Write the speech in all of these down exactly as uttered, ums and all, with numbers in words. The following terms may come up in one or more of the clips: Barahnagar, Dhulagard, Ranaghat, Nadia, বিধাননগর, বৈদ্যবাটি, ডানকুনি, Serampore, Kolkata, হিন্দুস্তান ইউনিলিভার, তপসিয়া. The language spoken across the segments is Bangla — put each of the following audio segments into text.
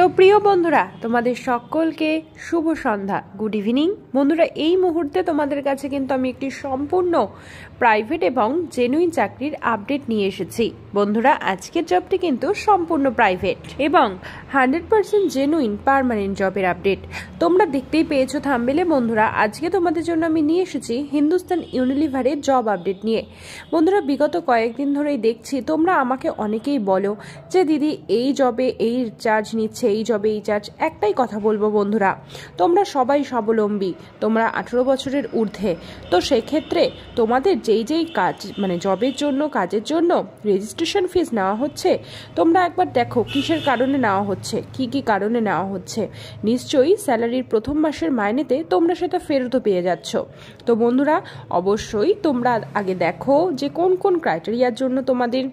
তো প্রিয় বন্ধুরা, তোমাদের সকলকে শুভ সন্ধ্যা, গুড ইভিনিং। বন্ধুরা, এই মুহূর্তে তোমাদের কাছে কিন্তু আমি একটি সম্পূর্ণ প্রাইভেট এবং জেনুইন চাকরির আপডেট নিয়ে এসেছি। বন্ধুরা, আজকের জবটি কিন্তু সম্পূর্ণ প্রাইভেট এবং হান্ড্রেড পার্সেন্ট জেনুইন পার্মানেন্ট জবের আপডেট। তোমরা দেখতেই পেয়েছো থাম্বনেইলে। বন্ধুরা, আজকে তোমাদের জন্য আমি নিয়ে এসেছি হিন্দুস্তান ইউনিলিভারের জব আপডেট নিয়ে। বন্ধুরা, বিগত কয়েকদিন ধরেই দেখছি তোমরা আমাকে অনেকেই বলো যে দিদি এই জবে এই চার্জ নিচ্ছে, এই জবে এই চার্জ। একটাই কথা বলবো বন্ধুরা, তোমরা সবাই স্বাবলম্বী, তোমরা আঠেরো বছরের ঊর্ধ্বে। তো সেক্ষেত্রে তোমাদের যেই যেই কাজ মানে জবের জন্য কাজের জন্য রেজিস্ট্রেশন ফিস নেওয়া হচ্ছে, তোমরা একবার দেখো কিসের কারণে নেওয়া হচ্ছে, কি কি কারণে নেওয়া হচ্ছে। নিশ্চয়ই স্যালারির প্রথম মাসের মাইনেতে তোমরা সেটা ফেরতও পেয়ে যাচ্ছ। তো বন্ধুরা, অবশ্যই তোমরা আগে দেখো যে কোন কোন ক্রাইটেরিয়ার জন্য তোমাদের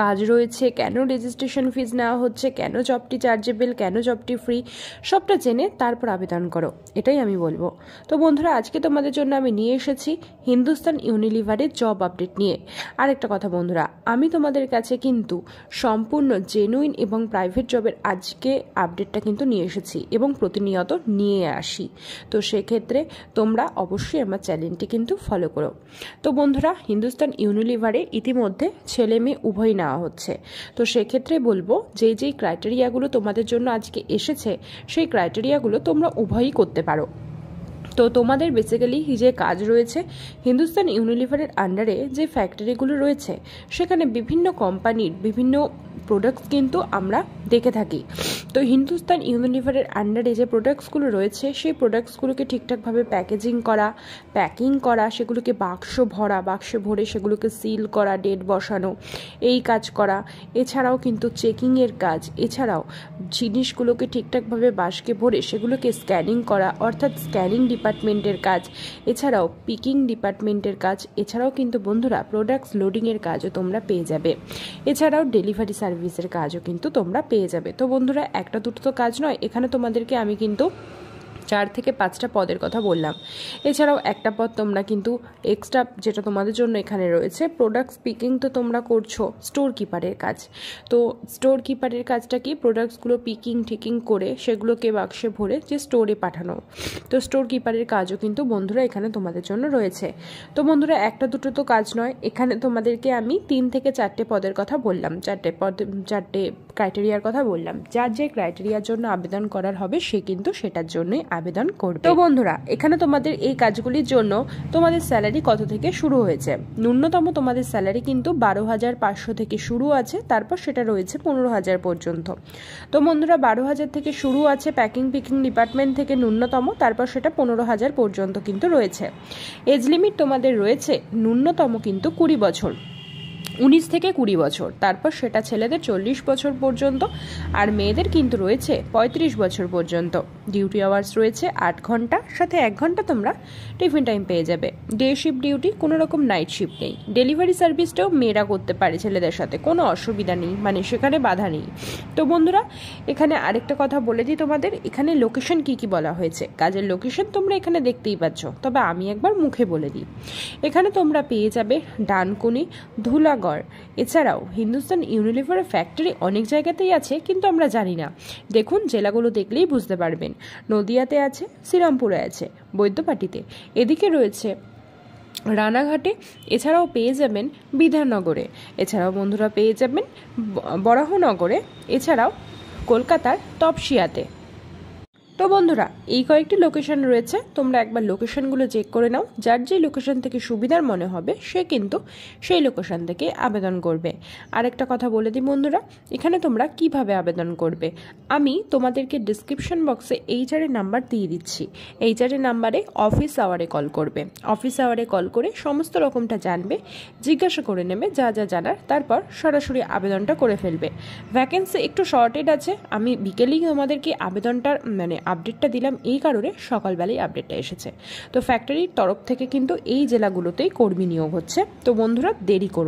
কাজ রয়েছে, কেন রেজিস্ট্রেশন ফিজ নেওয়া হচ্ছে, কেন জবটি চার্জেবল, কেন জবটি ফ্রি, সবটা জেনে তারপর আবেদন করো, এটাই আমি বলবো। তো বন্ধুরা, আজকে তোমাদের জন্য আমি নিয়ে এসেছি হিন্দুস্তান ইউনিলিভারের জব আপডেট নিয়ে। আর একটা কথা বন্ধুরা, আমি তোমাদের কাছে কিন্তু সম্পূর্ণ জেনুইন এবং প্রাইভেট জবের আজকে আপডেটটা কিন্তু নিয়ে এসেছি এবং প্রতিনিয়ত নিয়ে আসি। তো সেক্ষেত্রে তোমরা অবশ্যই আমার চ্যানেলটি কিন্তু ফলো করো। তো বন্ধুরা, হিন্দুস্তান ইউনিলিভারে ইতিমধ্যে ছেলে মেয়ে উভয় নেওয়া হচ্ছে। তো সেক্ষেত্রে বলবো যে যেই ক্রাইটেরিয়াগুলো তোমাদের জন্য আজকে এসেছে, সেই ক্রাইটেরিয়াগুলো তোমরা উভয়ই করতে পারো। তো তোমাদের বেসিক্যালি যে কাজ রয়েছে হিন্দুস্তান ইউনিলিভারের আন্ডারে, যে ফ্যাক্টরিগুলো রয়েছে সেখানে বিভিন্ন কোম্পানির বিভিন্ন প্রোডাক্টস কিন্তু আমরা দেখে থাকি। তো হিন্দুস্তান ইউনিলিভারের আন্ডারে যে প্রোডাক্টসগুলো রয়েছে, সেই প্রোডাক্টসগুলোকে ঠিকঠাকভাবে প্যাকেজিং করা, প্যাকিং করা, সেগুলোকে বাক্স ভরা, বাক্সে ভরে সেগুলোকে সিল করা, ডেট বসানো, এই কাজ করা। এছাড়াও কিন্তু চেকিংয়ের কাজ, এছাড়াও জিনিসগুলোকে ঠিকঠাকভাবে বাক্সে ভরে সেগুলোকে স্ক্যানিং করা, অর্থাৎ স্ক্যানিং ডিপার্টমেন্টের কাজ, এছাড়াও পিকিং ডিপার্টমেন্টের কাজ। এছাড়াও কিন্তু বন্ধুরা প্রোডাক্টস লোডিংয়ের কাজও তোমরা পেয়ে যাবে। এছাড়াও ডেলিভারি সার্ভিসের কাজও কিন্তু তোমরা পেয়ে যাবে। তো বন্ধুরা, একটা দুটো তো কাজ নয়, এখানে তোমাদেরকে আমি কিন্তু চার থেকে পাঁচটা পদের কথা বললাম। এছাড়াও একটা পদ তোমরা কিন্তু এক্সট্রা যেটা তোমাদের জন্য এখানে রয়েছে, প্রোডাক্টস পিকিং তো তোমরা করছো, স্টোর কিপারের কাজ। তো স্টোর কিপারের কাজটা কি, প্রোডাক্টসগুলো পিকিং ঠিকিং করে সেগুলোকে বাক্সে ভরে যে স্টোরে পাঠানো। তো স্টোর কিপারের কাজও কিন্তু বন্ধুরা এখানে তোমাদের জন্য রয়েছে। তো বন্ধুরা, একটা দুটো তো কাজ নয়, এখানে তোমাদেরকে আমি তিন থেকে চারটে পদের কথা বললাম, চারটে পদ চারটে ক্রাইটেরিয়ার কথা বললাম। যার যে ক্রাইটেরিয়ার জন্য আবেদন করার হবে সে কিন্তু সেটার জন্যই আবেদন করবে। তো বন্ধুরা, এখানে তোমাদের এই কাজগুলির জন্য তোমাদের স্যালারি কত থেকে শুরু হয়েছে? ন্যূনতম তোমাদের স্যালারি কিন্তু বারো হাজার পাঁচশো থেকে শুরু আছে, তারপর সেটা রয়েছে পনেরো হাজার পর্যন্ত। তো বন্ধুরা, বারো হাজার থেকে শুরু আছে প্যাকিং পিকিং ডিপার্টমেন্ট থেকে ন্যূনতম, তারপর সেটা পনেরো হাজার পর্যন্ত কিন্তু রয়েছে। এজ লিমিট তোমাদের রয়েছে ন্যূনতম কিন্তু কুড়ি বছর, উনিশ থেকে কুড়ি বছর, তারপর সেটা ছেলেদের চল্লিশ বছর পর্যন্ত, আর মেয়েদের কিন্তু রয়েছে পঁয়ত্রিশ বছর পর্যন্ত। ডিউটি আওয়ার্স রয়েছে আট ঘন্টা, সাথে এক ঘন্টা তোমরা টিফিন টাইম পেয়ে যাবে। ডে শিফট ডিউটি, কোনো রকম নাইট শিফট নেই। ডেলিভারি সার্ভিসটাও মেয়েরা করতে পারে ছেলেদের সাথে, কোনো অসুবিধা নেই, মানে সেখানে বাধা নেই। তো বন্ধুরা, এখানে আরেকটা কথা বলে দিই তোমাদের, এখানে লোকেশন কি কি বলা হয়েছে, কাজের লোকেশন তোমরা এখানে দেখতেই পাচ্ছ। তবে আমি একবার মুখে বলে দিই, এখানে তোমরা পেয়ে যাবে ডানকুনি, ধুলাগড়। এছাড়াও হিন্দুস্তান ইউনিলিভারের ফ্যাক্টরি অনেক জায়গাতেই আছে কিন্তু আমরা জানি না। দেখুন জেলাগুলো দেখলেই বুঝতে পারবেন, নদিয়াতে আছে, শ্রীরামপুরে আছে, বৈদ্যবাটিতে, এদিকে রয়েছে রানাঘাটে, এছাড়াও পেয়ে যাবেন বিধাননগরে, এছাড়াও বন্ধুরা পেয়ে যাবেন বরাহনগরে, এছাড়াও কলকাতার তপসিয়াতে। তো বন্ধুরা, এই কয়েকটি লোকেশন রয়েছে, তোমরা একবার লোকেশনগুলো চেক করে নাও। যার যে লোকেশন থেকে সুবিধার মনে হবে সে কিন্তু সেই লোকেশন থেকে আবেদন করবে। আরেকটা কথা বলে দিই বন্ধুরা, এখানে তোমরা কিভাবে আবেদন করবে, আমি তোমাদেরকে ডিসক্রিপশন বক্সে এইচআরের নাম্বার দিয়ে দিচ্ছি। এইচআরের নাম্বারে অফিস আওয়ারে কল করবে, অফিস আওয়ারে কল করে সমস্ত রকমটা জানবে, জিজ্ঞাসা করে নেবে যা যা জানার, তারপর সরাসরি আবেদনটা করে ফেলবে। ভ্যাকেন্সি একটু শর্টেড আছে, আমি বিকেলেই তোমাদেরকে আবেদনটার মানে আপডেটটা দিলাম, এই কারণে সকালবেলায় আপডেটটা এসেছে। তো ফ্যাক্টরির তরফ থেকে কিন্তু এই জেলাগুলোতেই কর্মী নিয়োগ হচ্ছে। তো বন্ধুরা, দেরি করো।